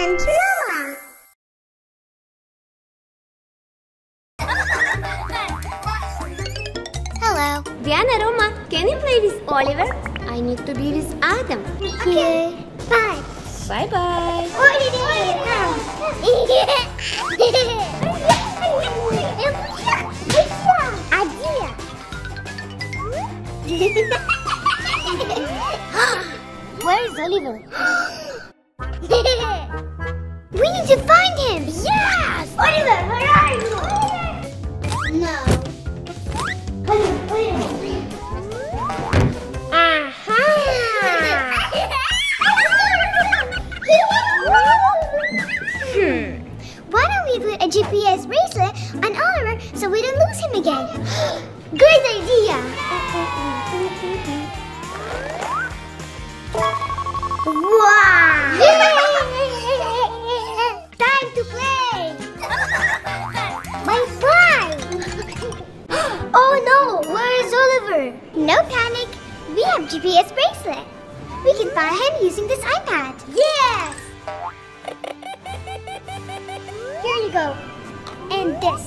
and Noah. Hello. Diana, Roma, can you play with Oliver? I need to be with Adam. Okay. Bye. Bye-bye. Where is Oliver? We need to find him! Yes! Oliver, where are you? Oliver. No. Why don't we put a GPS bracelet on Oliver so we don't lose him again? Great idea! Wow! Yay! Time to play! Bye-bye! Oh no! Where is Oliver? No panic! We have GPS bracelet! We can find him using this iPad! Yes! Here you go! And this!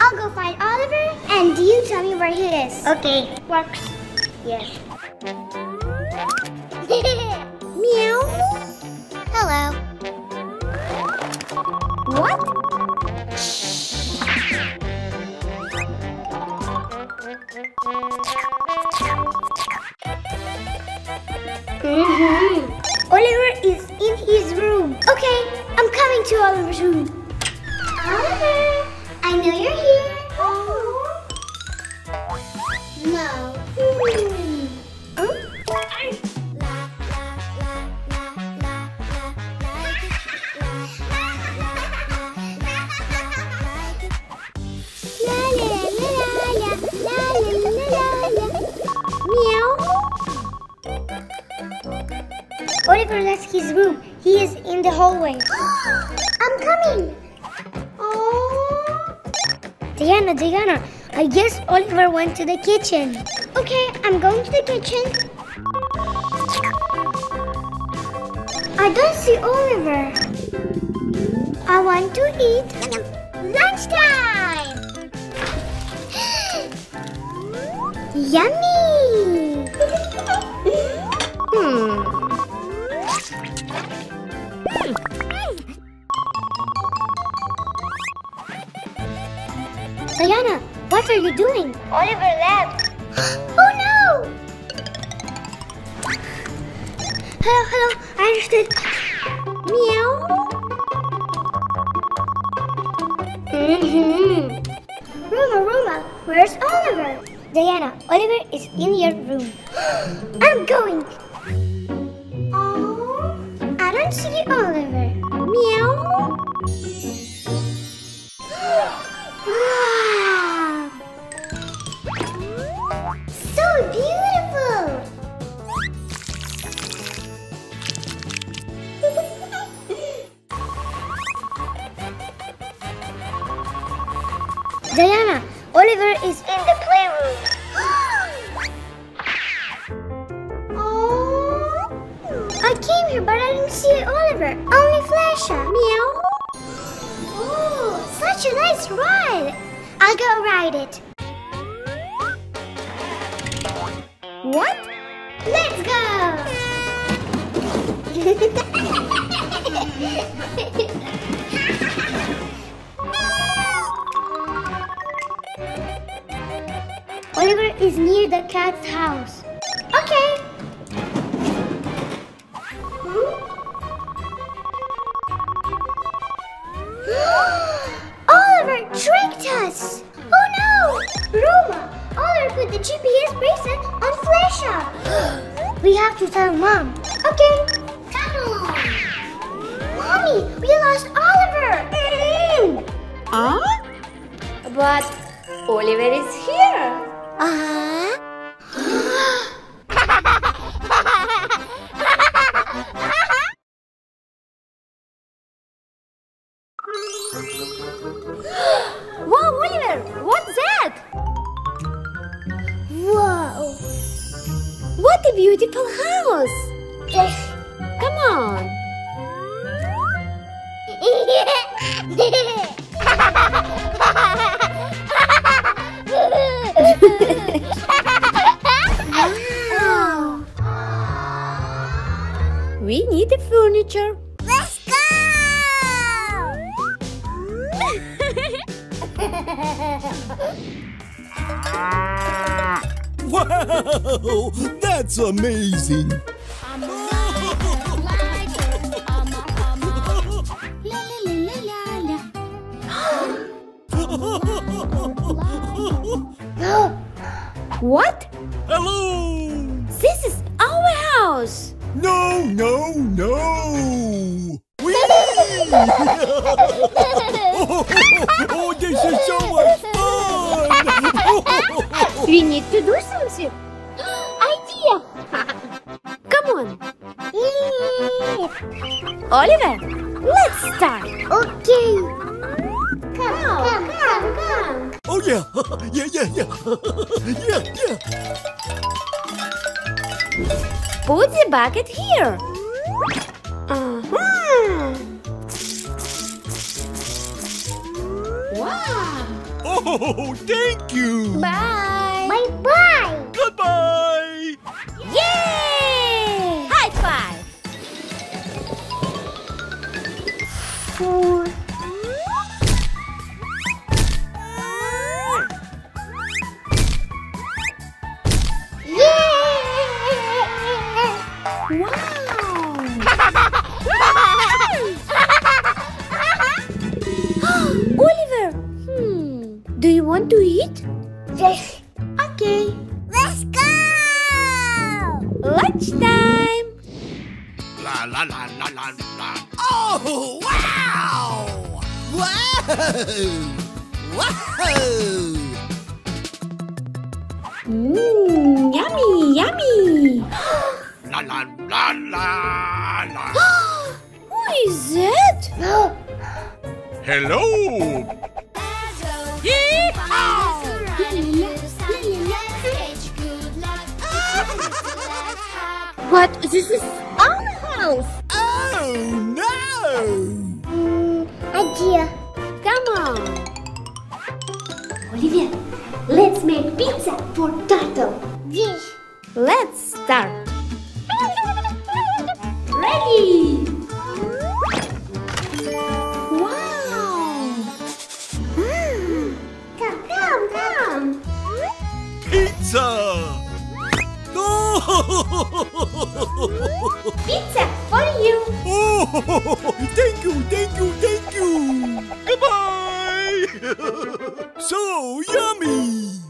I'll go find Oliver and you tell me where he is! Okay! Works! Yes! Meow. Hello. What? Oliver is in his room. Okay, I'm coming to Oliver's room. Oliver, I know you're here. Oh. No. Oliver left his room. He is in the hallway. I'm coming! Oh! Diana, I guess Oliver went to the kitchen. Okay, I'm going to the kitchen. I don't see Oliver. I want to eat lunchtime! Yummy! Diana, what are you doing? Oliver left. Oh no! Hello, I understood. Meow. Roma, where's Oliver? Diana, Oliver is in your room. I'm going. Oh, I don't see Oliver. Meow. Diana, Oliver is in the playroom. Oh! I came here, but I didn't see Oliver. Only Flasha. Meow. Oh, such a nice ride. I'll go ride it. What? Let's go. Oliver is near the cat's house. Okay. Oliver tricked us. Oh no! Roma, Oliver put the GPS bracelet on Flasha. We have to tell Mom. Okay. Come on. Mommy, we lost Oliver. Huh? But Oliver is here. Wow, Oliver, what's that? Wow, what a beautiful house! Come on. We need the furniture. Let's go! Wow! That's amazing! What? Hello! This is our house! No, no, no! Whee! Oh, this is so much fun! We need to do something! Idea! Come on! Oliver, let's start! Okay! Come! Oh yeah! Yeah! Put the bucket here. Wow! Oh, thank you. Bye. Bye bye. Goodbye. Yay! High five. Four. Wow! Oliver! Do you want to eat? Yes! Okay! Let's go! Lunchtime! La la la la la la! Oh! Wow! Whoa! Whoa! Mmm! Yummy! Yummy! La la la la la. Who is it? Hello. What? This is our house. Oh no! Idea. Come on, Olivia. Let's make pizza for Turtle. Yes. Let's start. Ready! Wow! Come! Pizza! Oh. Pizza for you! Oh, thank you! Goodbye! So yummy!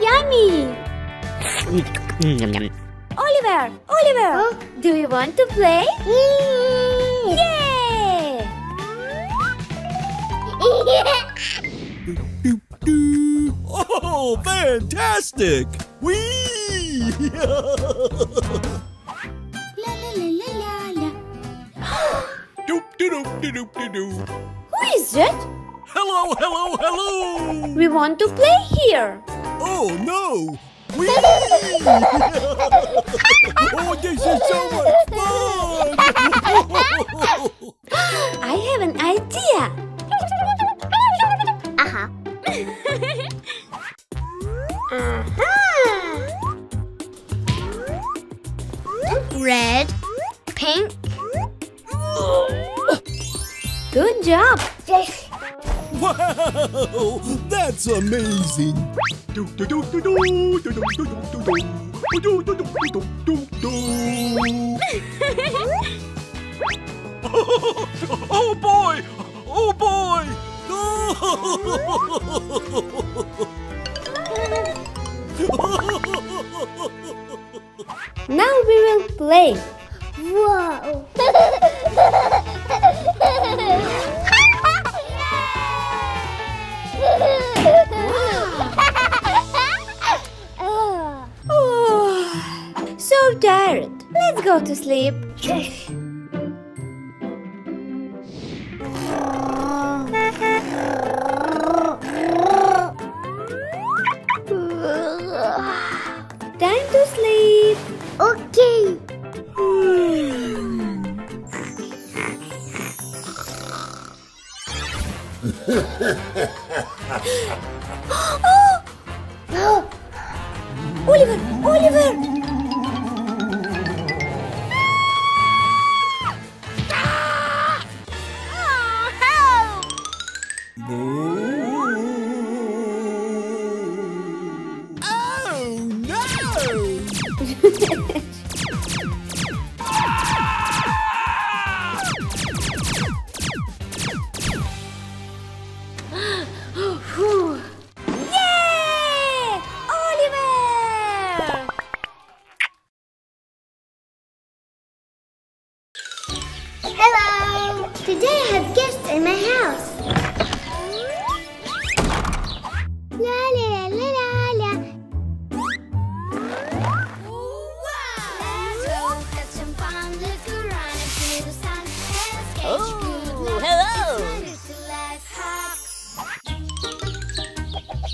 Yummy! Oliver! Huh? Do you want to play? Yay! Oh, fantastic! Whee! La la la la la. Doop doop doop doop doop. Who is it? Hello! We want to play here! Oh no! Whee! Oh, this is so much fun! I have an idea! Red, pink. Good job! Wow! That's amazing! Oh boy! Oh boy! Now we will play! Wow! So tired. Let's go to sleep. Time to sleep. Okay. Oliver! Oliver! Oh, help! Oh, no! Hello! Today I have guests in my house. La la la la la. Let's go have some fun. Look around and see the sun. Let's catch good. Hello!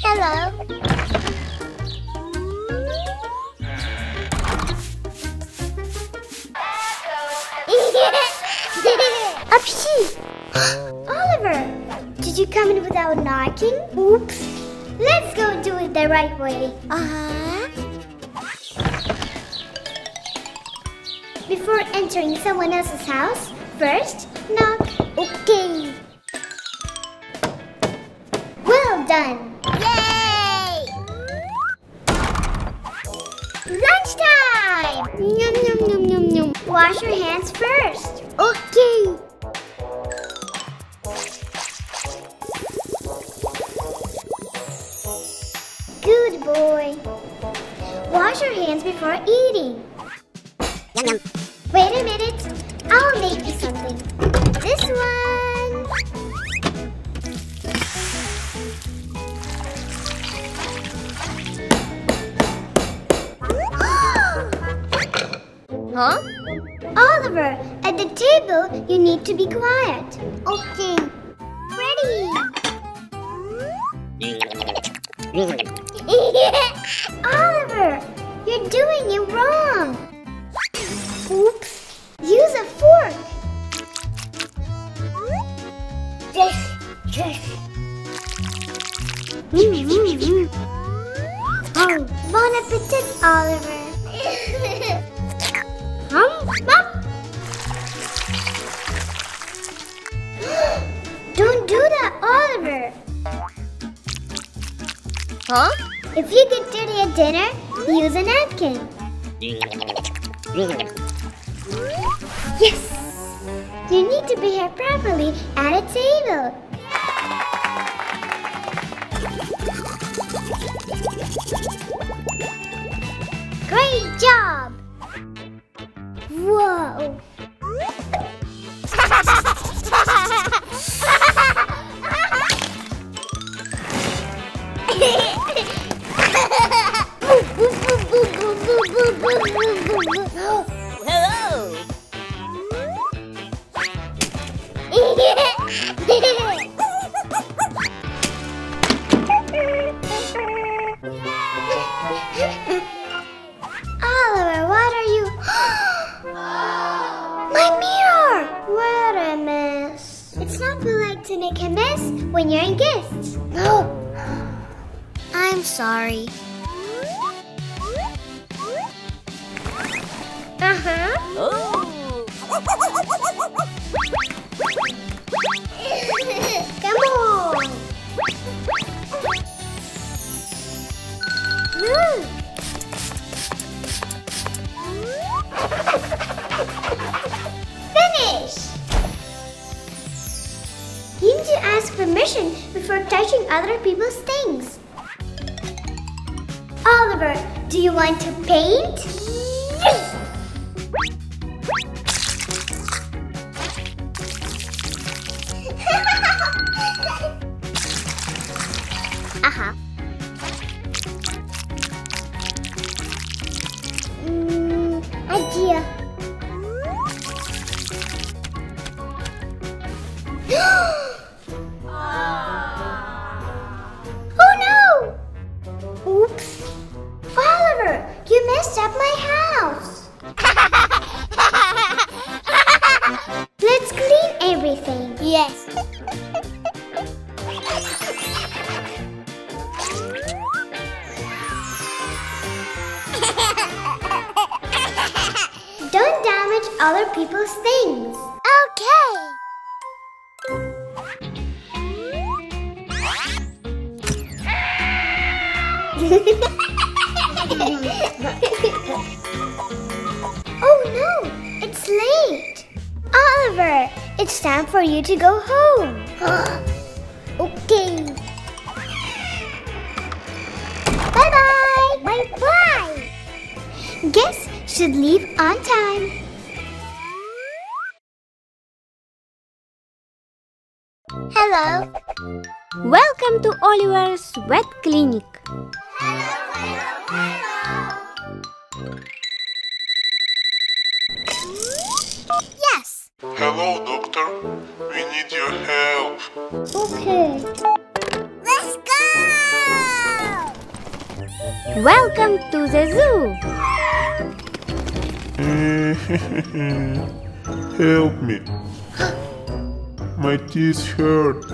Hello! Did you come in without knocking? Oops. Let's go do it the right way. Before entering someone else's house, first knock. Okay. Well done. Yay! Lunchtime! Yum, yum, yum, yum, yum. Wash your hands first. Okay. Good boy. Wash your hands before eating. Yum, yum. Wait a minute. I'll make you something. This one. Huh? Oliver, at the table, you need to be quiet. Okay. Ready? Oliver, you're doing it wrong. Oops. Use a fork. Oh, bon appetit, Oliver. Don't do that, Oliver. Huh? If you get dirty at dinner, use a napkin. Yes! You need to behave properly at a table. Great job! Whoa! Hello! Oliver, what are you? My mirror! What a mess. It's not polite to make a mess when you're a guest. No. I'm sorry. Oh. Come on. Look. Finish. You need to ask permission before touching other people's things. Oliver, do you want to paint? Yes. Idea. Oh no! Oops. Oliver, you messed up my house. Let's clean everything. Yes. Don't damage other people's things. Okay. Oh no, it's late. Oliver, it's time for you to go home. Okay. Bye-bye. Bye-bye. Guests should leave on time. Hello. Welcome to Oliver's Wet Clinic. Hello. Yes. Hello, Doctor. We need your help. Okay. Let's go! Welcome to the zoo. Help me. My teeth hurt.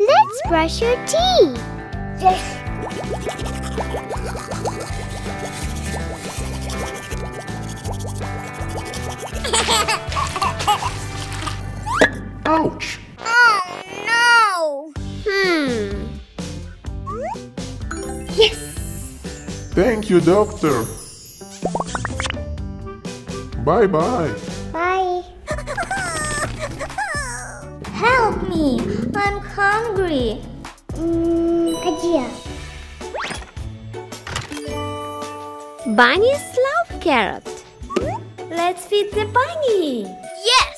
Let's brush your teeth. Ouch! Oh no! Yes! Thank you, Doctor. Bye-bye. Bye. Help me! I'm hungry. Idea. Bunnies love carrot. Let's feed the bunny. Yes!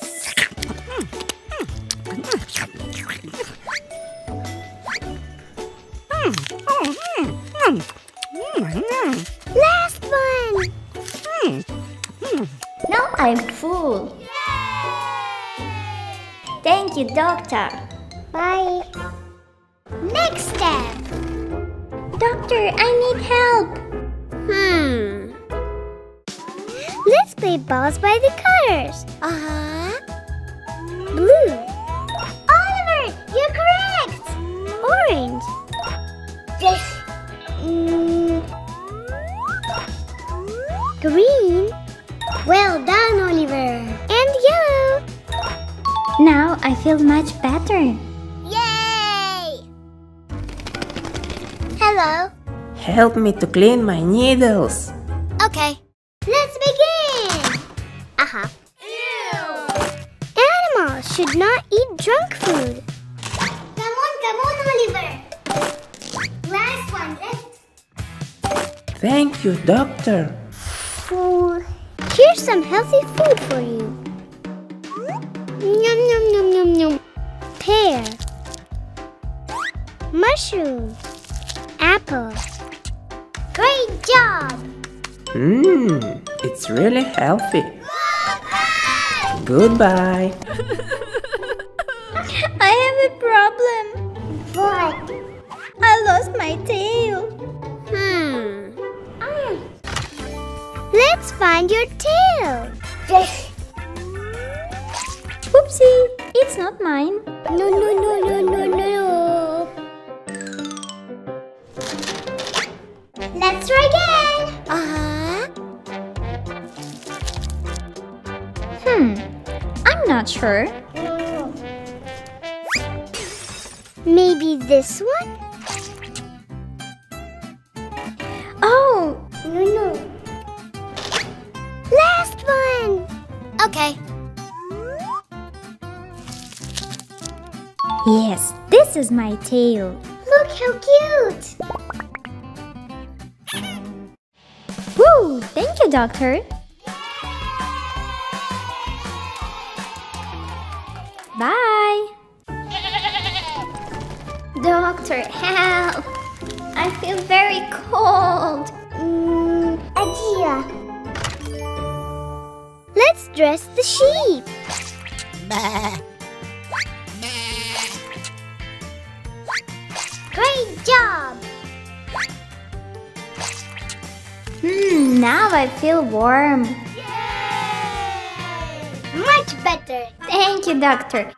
Last one! Now I'm full. Yay! Thank you, Doctor. Bye. Next step. Doctor, I need help. Let's play balls by the colors. Blue. Oliver, you're correct. Orange. Yes. Green. Well done, Oliver. And yellow. Now I feel much better. Hello. Help me to clean my needles. Okay. Let's begin. Ew. Animals should not eat junk food. Come on, Oliver. Last one left. Thank you, Doctor. Here's some healthy food for you. Yum, yum, yum, yum, yum. Pear. Mushroom. Apple. Great job! It's really healthy. Goodbye! I have a problem. What? I lost my tail. Let's find your tail. Oopsie! It's not mine. No. Let's try again. I'm not sure. Maybe this one? Oh! No. Last one! Okay. Yes, this is my tail. Look how cute! Woo! Thank you, Doctor. Bye. Doctor, help! I feel very cold. Idea. Let's dress the sheep. Great job. Now I feel warm. Yay! Much better. Thank you, Doctor.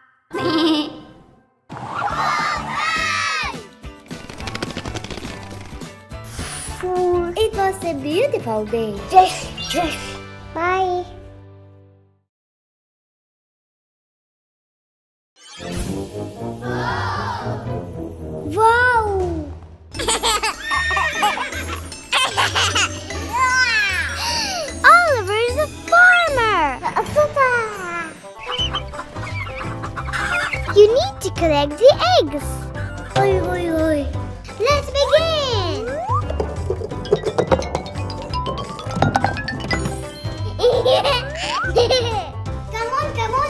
was a beautiful day. Yes. Bye. Wow! Oliver is a farmer! You need to collect the eggs! Oi. Let's begin! Come on,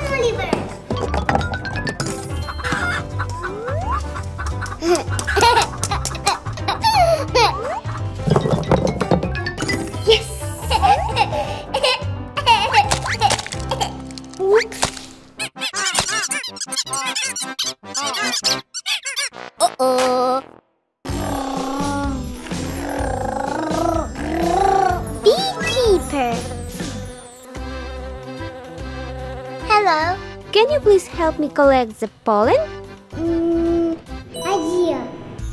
Oliver! Yes! Oops! Uh-oh! Beekeeper! Hello! Can you please help me collect the pollen?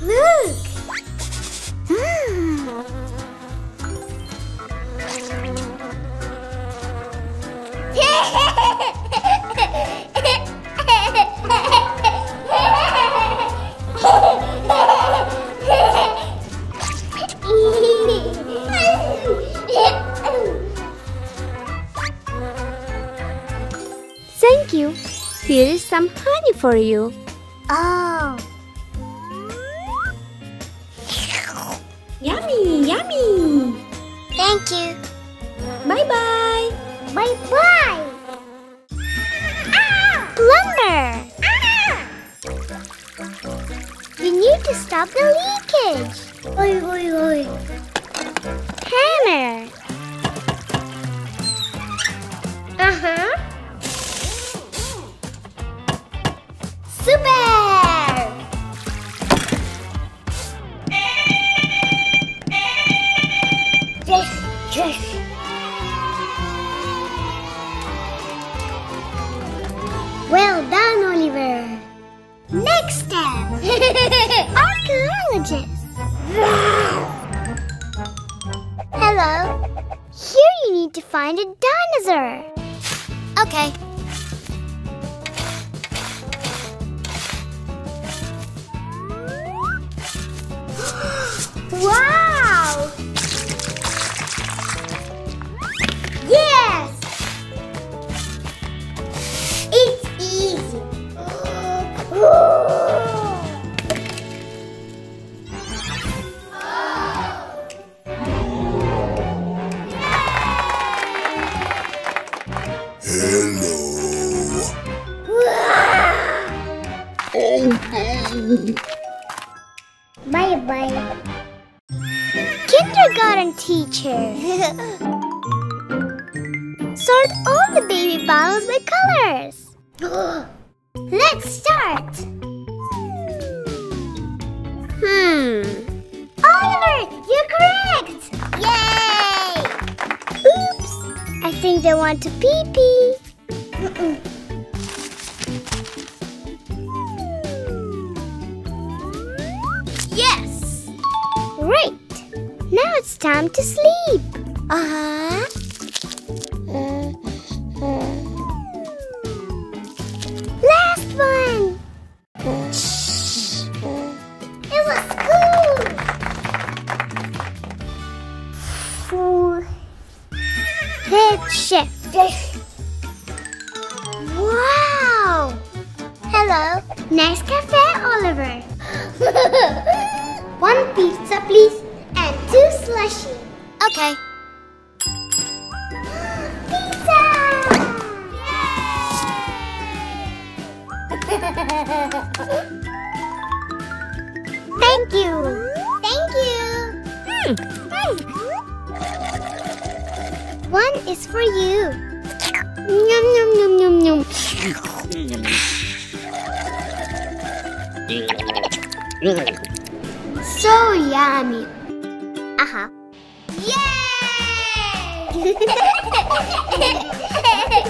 Look! Thank you. Here is some honey for you. Oh! Yummy! Thank you. Bye-bye! Bye-bye! Plumber! You need to stop the leakage! Oi! Hammer! Super! Well done, Oliver! Next step! Archaeologist! Hello! Here you need to find a dinosaur! Okay. Wow! Bye-bye. Kindergarten teacher. Sort all the baby bottles by colors. Let's start. Oliver, you're correct! Yay! Oops! I think they want to pee-pee. Yes! Great! Now it's time to sleep. Last one! It was cool! Head shift! Wow! Hello! Nice cafe, Oliver! One pizza, please, and two slushies. Okay. Pizza! Yay! Thank you. One is for you. Yum yum yum yum yum. So yummy! Yay!